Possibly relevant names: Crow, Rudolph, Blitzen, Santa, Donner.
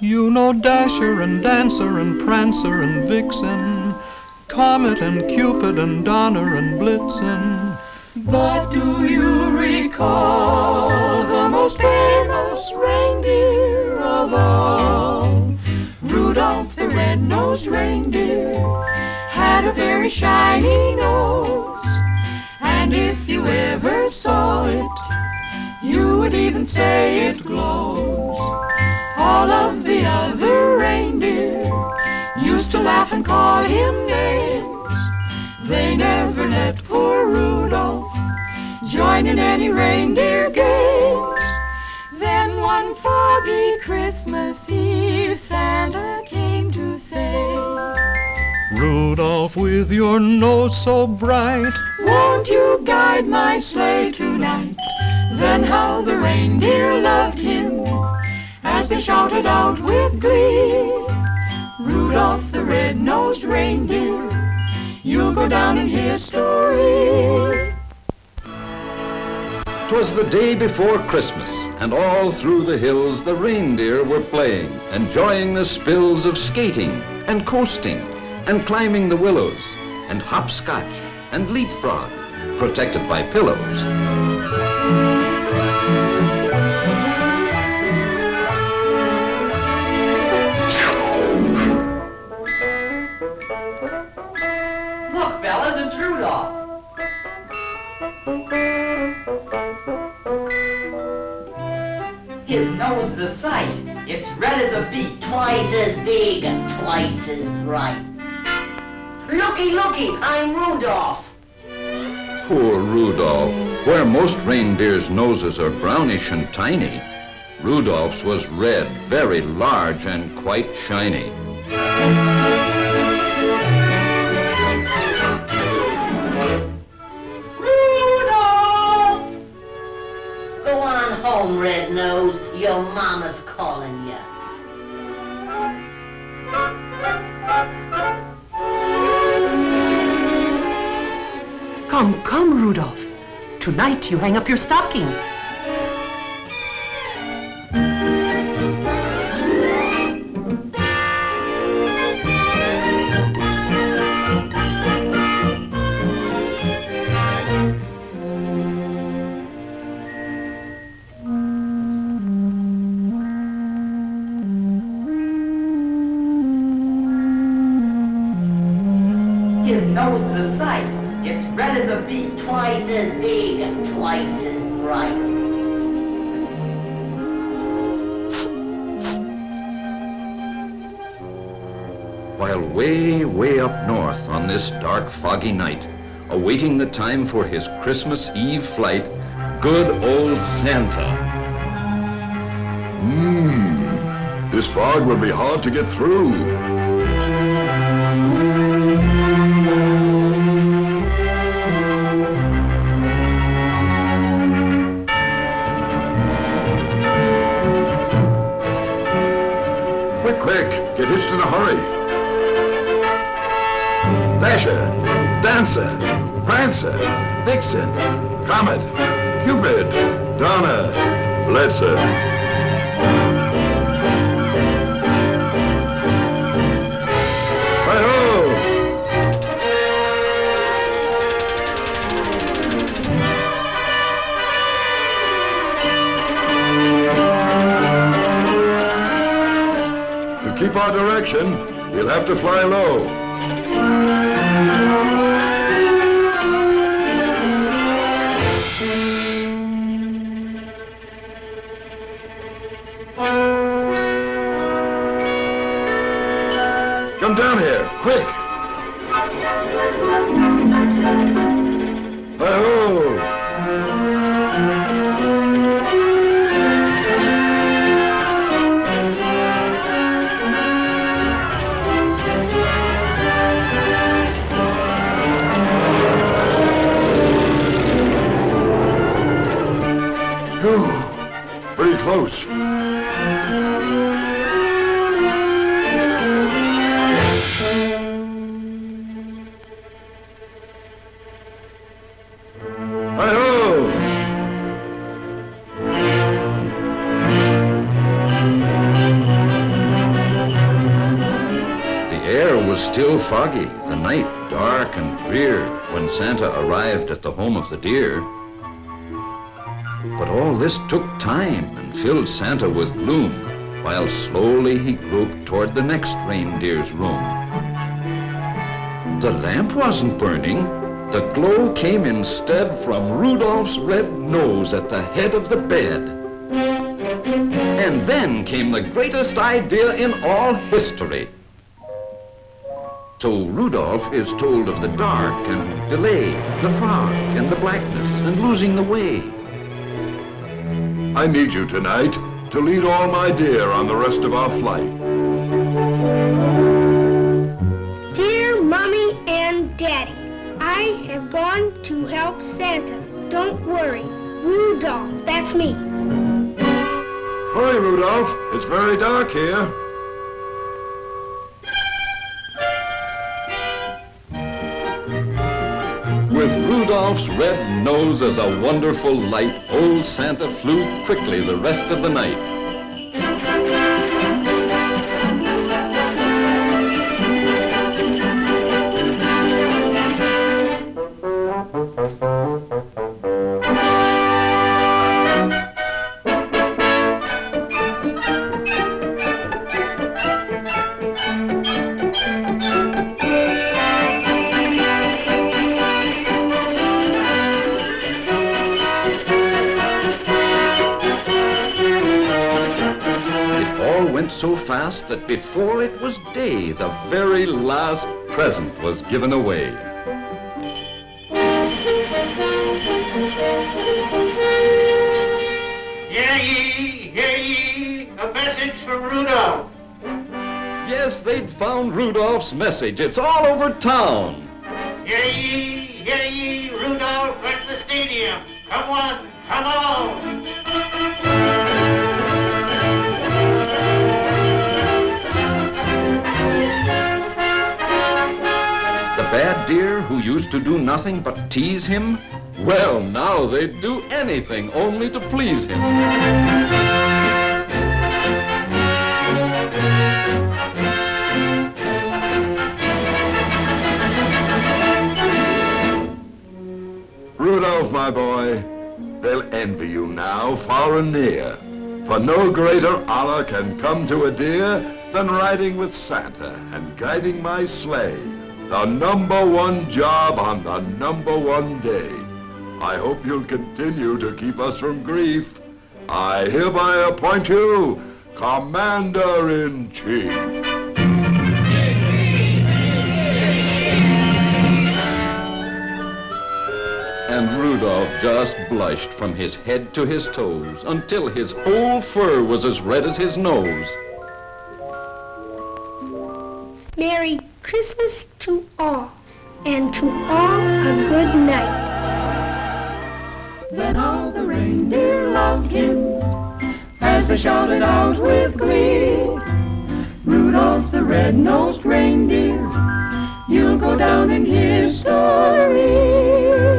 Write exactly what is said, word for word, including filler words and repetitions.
You know Dasher and Dancer and Prancer and Vixen, Comet and Cupid and Donner and Blitzen, but do you recall the most famous reindeer of all? Rudolph the red-nosed reindeer had a very shiny nose, and if you ever saw it, you would even say it glows. All of the other reindeer used to laugh and call him names. They never let poor Rudolph join in any reindeer games. Then one foggy Christmas Eve, Santa came to say, Rudolph, with your nose so bright, won't you guide my sleigh tonight? Then how the reindeer loved him as they shouted out with glee, Rudolph the red-nosed reindeer, you'll go down in history. 'Twas the day before Christmas, and all through the hills the reindeer were playing, enjoying the spills of skating and coasting, and climbing the willows, and hopscotch, and leapfrog, protected by pillows. Look, fellas, it's Rudolph. His nose is a sight. It's red as a beet. Twice as big, twice as bright. Looky, looky, I'm Rudolph. Poor Rudolph. Where most reindeers' noses are brownish and tiny, Rudolph's was red, very large and quite shiny. Rudolph! Go on home, Red Nose. Your mama's calling you. Come, come, Rudolph. Tonight you hang up your stocking. His nose is a sight. It's red as a beet, twice as big, twice as bright. While way, way up north on this dark, foggy night, awaiting the time for his Christmas Eve flight, good old Santa. Mmm, this fog will be hard to get through. Quick, get hitched in a hurry. Dasher, Dancer, Prancer, Vixen, Comet, Cupid, Donner, Blitzen. Keep our direction, we'll have to fly low. Come down here, quick! Hi-ho! Pretty close. Hi-ho! foggy, the night dark and drear, when Santa arrived at the home of the deer. But all this took time and filled Santa with gloom, while slowly he groped toward the next reindeer's room. The lamp wasn't burning. The glow came instead from Rudolph's red nose at the head of the bed. And then came the greatest idea in all history. So Rudolph is told of the dark and delay, the fog and the blackness and losing the way. I need you tonight to lead all my deer on the rest of our flight. Dear Mommy and Daddy, I have gone to help Santa. Don't worry, Rudolph, that's me. Hurry, Rudolph, it's very dark here. With Rudolph's red nose as a wonderful light, old Santa flew quickly the rest of the night. So fast that before it was day, the very last present was given away. Hear ye, hear ye, a message from Rudolph. Yes, they'd found Rudolph's message. It's all over town. Hear ye, hear ye, Rudolph at the stadium. Come on, come on. Bad deer who used to do nothing but tease him? Well, now they'd do anything only to please him. Rudolph, my boy, they'll envy you now far and near, for no greater honor can come to a deer than riding with Santa and guiding my sleigh. The number one job on the number one day. I hope you'll continue to keep us from grief. I hereby appoint you Commander-in-Chief. And Rudolph just blushed from his head to his toes until his whole fur was as red as his nose. Merry Christmas to all, and to all a good night. Then all the reindeer loved him, as they shouted out with glee, Rudolph the red-nosed reindeer, you'll go down in history.